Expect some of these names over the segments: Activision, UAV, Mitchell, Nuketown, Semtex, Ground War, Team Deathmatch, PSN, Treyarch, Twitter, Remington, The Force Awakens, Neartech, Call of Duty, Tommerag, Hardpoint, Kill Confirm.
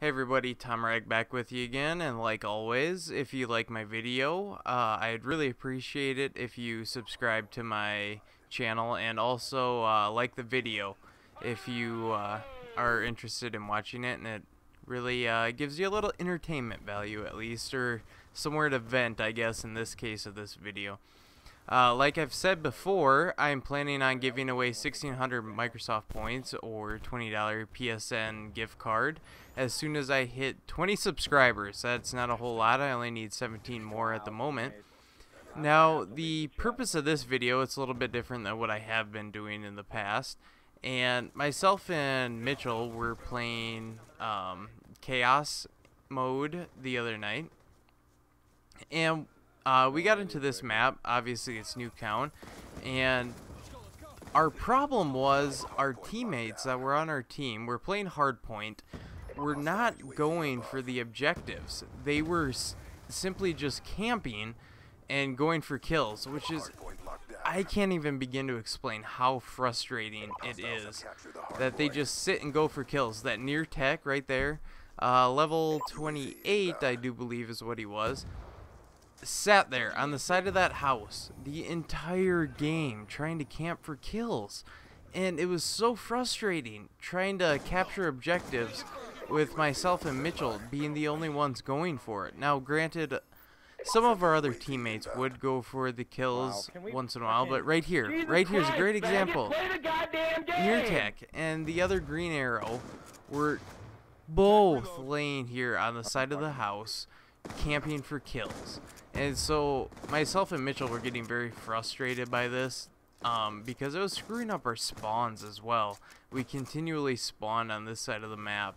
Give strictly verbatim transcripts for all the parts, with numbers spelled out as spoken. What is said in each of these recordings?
Hey everybody, Tommerag back with you again, and like always, if you like my video, uh, I'd really appreciate it if you subscribe to my channel and also uh, like the video if you uh, are interested in watching it, and it really uh, gives you a little entertainment value at least, or somewhere to vent, I guess, in this case of this video. Uh, like I've said before, I'm planning on giving away sixteen hundred Microsoft points or twenty dollar P S N gift card as soon as I hit twenty subscribers. That's not a whole lot. I only need seventeen more at the moment. Now, the purpose of this video, it's a little bit different than what I have been doing in the past. And myself and Mitchell were playing um, Chaos mode the other night. And Uh, we got into this map, obviously it's Nuketown, and our problem was our teammates that were on our team, we're playing Hardpoint, were not going for the objectives. They were s simply just camping and going for kills, which is, I can't even begin to explain how frustrating it is that they just sit and go for kills. That near tech right there, uh, level twenty-eight I do believe is what he was. Sat there on the side of that house the entire game trying to camp for kills, and it was so frustrating trying to capture objectives with myself and Mitchell being the only ones going for it. Now granted, some of our other teammates would go for the kills once in a while, but right here right here's a great example. Neartech and the other green arrow were both laying here on the side of the house camping for kills, and so myself and Mitchell were getting very frustrated by this um, because it was screwing up our spawns as well. We continually spawned on this side of the map,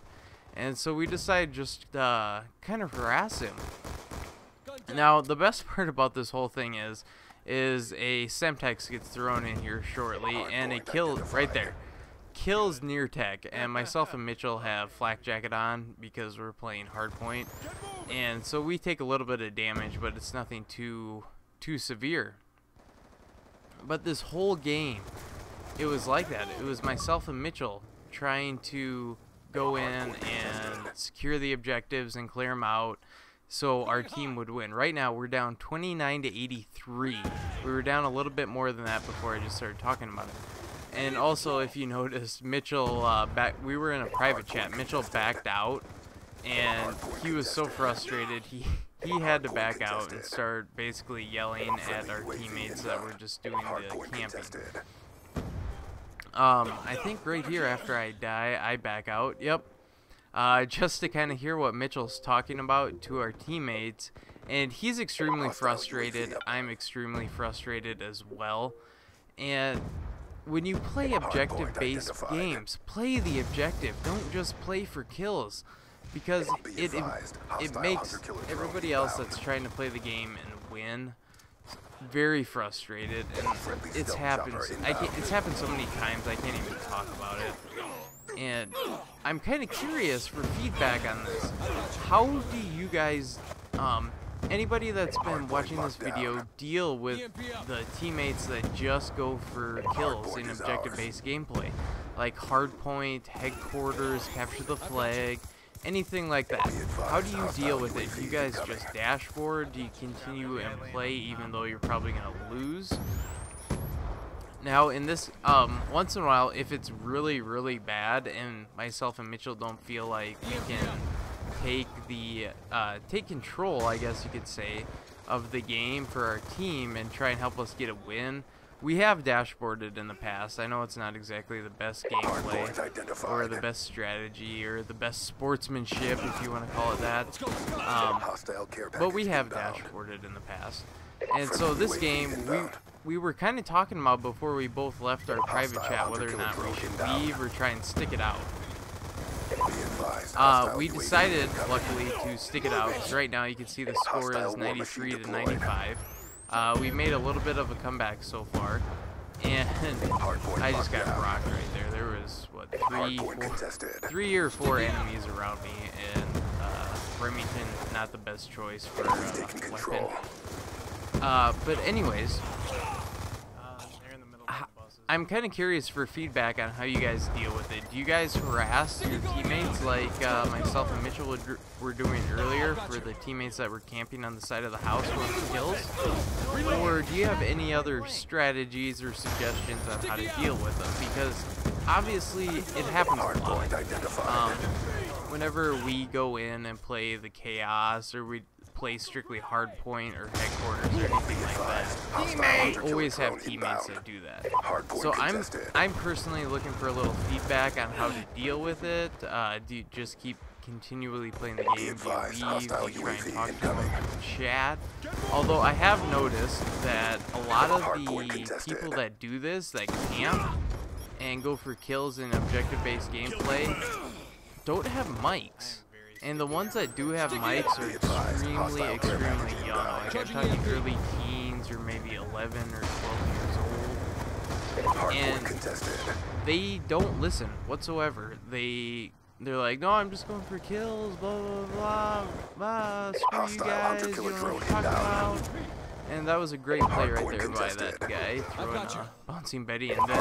and so we decided just uh, kind of harass him. Now the best part about this whole thing is is a Semtex gets thrown in here shortly and a kill right there kills near tech, and myself and Mitchell have flak jacket on because we're playing Hardpoint, and so we take a little bit of damage, but it's nothing too too severe. But this whole game, it was like that. It was myself and Mitchell trying to go in and secure the objectives and clear them out so our team would win. Right now we're down twenty-nine to eighty-three. We were down a little bit more than that before I just started talking about it. And also, if you noticed, Mitchell, uh, back, we were in a private chat, Mitchell backed out, and he was so frustrated, he, he had to back out and start basically yelling at our teammates that were just doing the camping. Um, I think right here after I die, I back out, yep, uh, just to kind of hear what Mitchell's talking about to our teammates, and he's extremely frustrated, I'm extremely frustrated as well, and when you play objective-based games, play the objective. Don't just play for kills, because it it, it makes everybody else that's trying to play the game and win very frustrated. And it's happened. I can't, it's happened so many times. I can't even talk about it. And I'm kind of curious for feedback on this. How do you guys? Um, Anybody that's been watching this video deal with the teammates that just go for kills in objective-based gameplay, like Hardpoint, Headquarters, Capture the Flag, anything like that. How do you deal with it? Do you guys just dash forward? Do you continue and play even though you're probably going to lose? Now, in this, um, once in a while, if it's really, really bad and myself and Mitchell don't feel like we can take the uh, take control, I guess you could say, of the game for our team and try and help us get a win, we have dashboarded in the past. I know it's not exactly the best gameplay or the best strategy or the best sportsmanship, if you want to call it that, um, but we have dashboarded in the past. And so this game, we we were kind of talking about before we both left our private chat whether or not we should leave or try and stick it out. Uh, we decided, luckily, to stick it out, because right now you can see the score is ninety-three to ninety-five. Uh, we made a little bit of a comeback so far, and I just got rocked right there. There was, what, three, four, three or four enemies around me, and uh, Remington, not the best choice for uh, a weapon. Uh, but anyways, I'm kind of curious for feedback on how you guys deal with it. Do you guys harass your teammates like uh, myself and Mitchell were doing earlier for the teammates that were camping on the side of the house with kills? Or do you have any other strategies or suggestions on how to deal with them? Because obviously it happens a lot. Um, whenever we go in and play the Chaos or we play strictly Hardpoint or Headquarters or anything like that, we always have teammates that do that. So I'm I'm personally looking for a little feedback on how to deal with it. Uh, do you just keep continually playing the game? Do you leave? Do you try and talk to them in chat? Although I have noticed that a lot of the people that do this, that camp and go for kills in objective-based gameplay, don't have mics. And the ones that do have mics are extremely, extremely young. Like I'm talking early teens or maybe eleven or twelve years old. And they don't listen whatsoever. They, they're like, no, I'm just going for kills, blah, blah, blah, blah, screw you guys, you know what I'm talking about. And that was a great play right there by that guy, throwing a bouncing Betty and then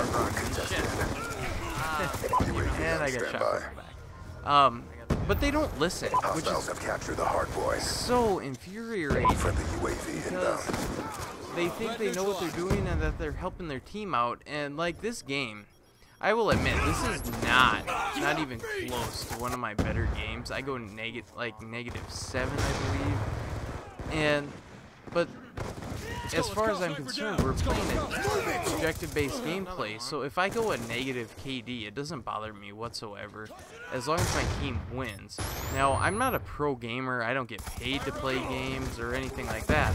and I got shot from the back. Um, But they don't listen, which is the so infuriating from the U A V because they think they know what they're doing and that they're helping their team out. And like this game, I will admit, this is not, not even close to one of my better games. I go negative, like negative seven, I believe. And, but as far as I'm concerned, we're playing an objective-based gameplay, so if I go a negative K D, it doesn't bother me whatsoever, as long as my team wins. Now, I'm not a pro gamer, I don't get paid to play games or anything like that,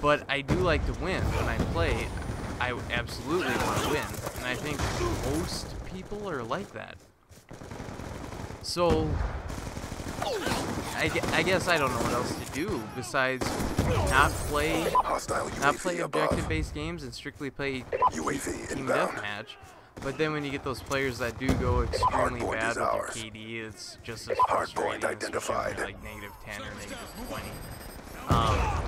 but I do like to win. When I play, I absolutely want to win, and I think most people are like that. So I, I guess I don't know what else to do besides not play, not play objective-based games and strictly play Team Deathmatch. But then when you get those players that do go extremely bad with their K D, it's just as frustrating, identified like negative ten or negative twenty. Um,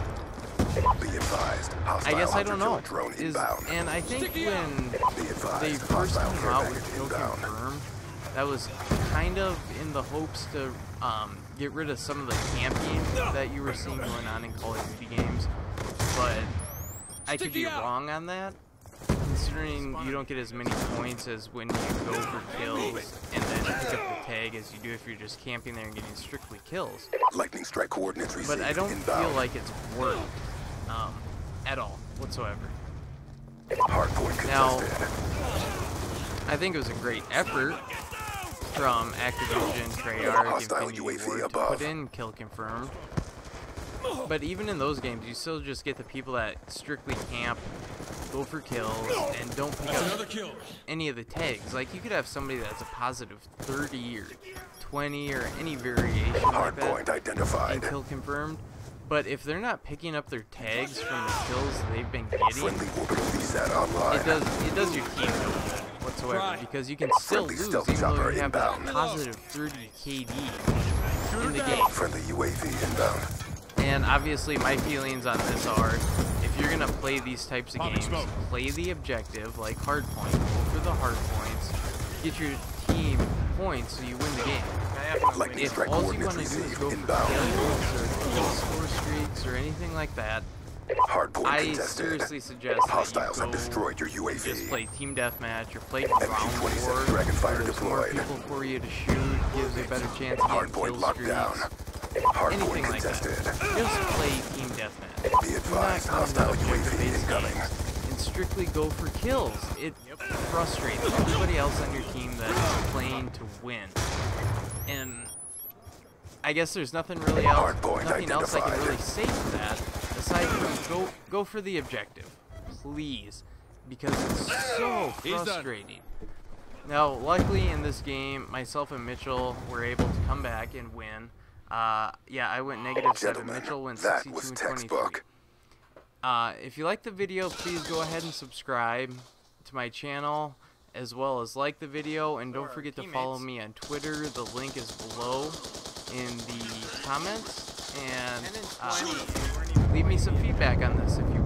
I guess I don't know. Is, and I think when they first came out with Kill Confirm, that was kind of in the hopes to um, get rid of some of the camping that you were seeing going on in Call of Duty games, but I could be wrong on that, considering you don't get as many points as when you go for kills and then pick up the tag as you do if you're just camping there and getting strictly kills. Lightning strike coordinates received. But I don't feel like it's worked um, at all whatsoever. Now, I think it was a great effort from Activision, Treyarch, and U A V to put in Kill Confirm. But even in those games, you still just get the people that strictly camp, go for kills, and don't pick up any of the tags. Like, you could have somebody that's a positive thirty or twenty or any variation like that in Kill Confirmed. But if they're not picking up their tags from the kills they've been getting, it does, it does your team no good whatsoever, because you can still lose even though you have that positive thirty K D in the game. Friendly U A V inbound. And obviously my feelings on this are, if you're going to play these types of games, play the objective like Hardpoint, go for the hard points, get your team points so you win the game. If all you want to do is go for kills or score streaks or anything like that, I seriously suggest Hostiles that you go have destroyed your U A V. Just play Team Deathmatch or play Ground War. There's more people for you to shoot, gives you a better chance of getting kill streaks, anything like that. Just play Team Deathmatch. Be advised, hostile U A V incoming. And strictly go for kills. It frustrates everybody else on your team that's playing to win. And I guess there's nothing really else, nothing else I can really say to that. Aside from go go for the objective, please, because it's so frustrating. Now, luckily in this game, myself and Mitchell were able to come back and win. Uh, yeah, I went negative seven. Mitchell went sixty-two and twenty-three. Uh, if you like the video, please go ahead and subscribe to my channel, as well as like the video, and don't forget to follow me on Twitter. The link is below in the comments, and uh, leave me some feedback on this if you